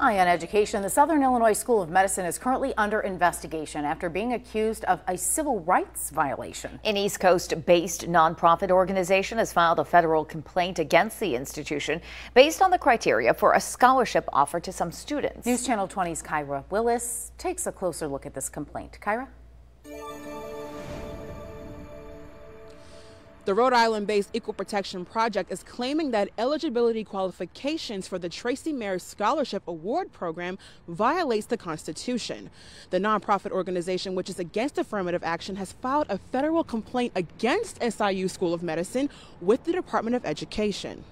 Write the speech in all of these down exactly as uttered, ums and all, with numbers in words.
On education, the Southern Illinois School of Medicine is currently under investigation after being accused of a civil rights violation. An East Coast-based nonprofit organization has filed a federal complaint against the institution based on the criteria for a scholarship offered to some students. News Channel twenty's Kyra Willis takes a closer look at this complaint. Kyra? The Rhode Island-based Equal Protection Project is claiming that eligibility qualifications for the Tracy Mayer Scholarship Award Program violates the Constitution. The nonprofit organization, which is against affirmative action, has filed a federal complaint against S I U School of Medicine with the Department of Education.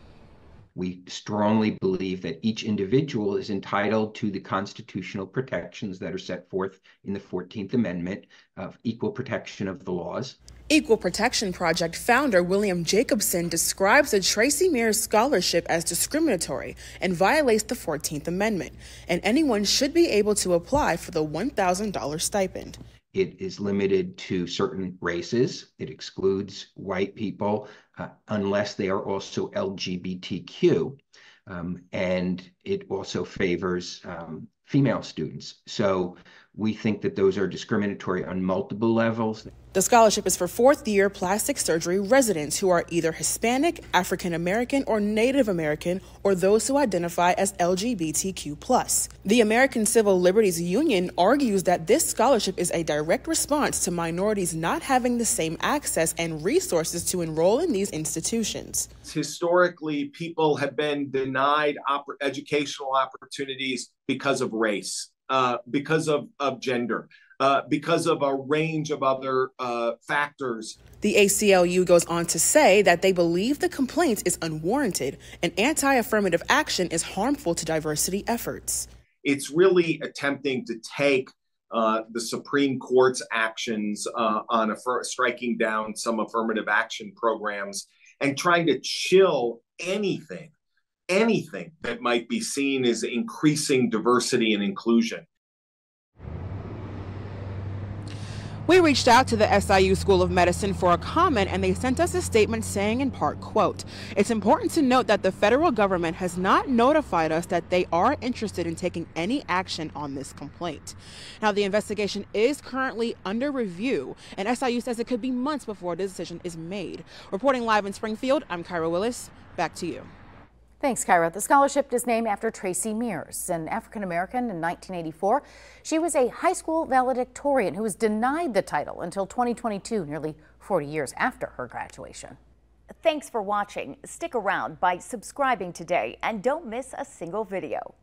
We strongly believe that each individual is entitled to the constitutional protections that are set forth in the fourteenth Amendment of equal protection of the laws. Equal Protection Project founder William Jacobson describes the Tracy Mayer Scholarship as discriminatory and violates the fourteenth Amendment, and anyone should be able to apply for the one thousand dollar stipend. It is limited to certain races. It excludes white people uh, unless they are also L G B T Q. Um, and it also favors um, female students. So we think that those are discriminatory on multiple levels. The scholarship is for fourth year plastic surgery residents who are either Hispanic, African American, or Native American, or those who identify as L G B T Q plus. The American Civil Liberties Union argues that this scholarship is a direct response to minorities not having the same access and resources to enroll in these institutions. Historically, people have been denied opp- educational opportunities because of race, uh, because of, of gender, uh, because of a range of other uh, factors. The A C L U goes on to say that they believe the complaint is unwarranted and anti-affirmative action is harmful to diversity efforts. It's really attempting to take uh, the Supreme Court's actions uh, on striking down some affirmative action programs and trying to chill anything anything that might be seen as increasing diversity and inclusion. We reached out to the S I U School of Medicine for a comment, and they sent us a statement saying in part, quote, "It's important to note that the federal government has not notified us that they are interested in taking any action on this complaint." Now, the investigation is currently under review, and S I U says it could be months before a decision is made. Reporting live in Springfield, I'm Kyra Willis. Back to you. Thanks, Kyra. The scholarship is named after Tracy Meares, an African-American in nineteen eighty-four. She was a high school valedictorian who was denied the title until twenty twenty-two, nearly forty years after her graduation. Thanks for watching. Stick around by subscribing today and don't miss a single video.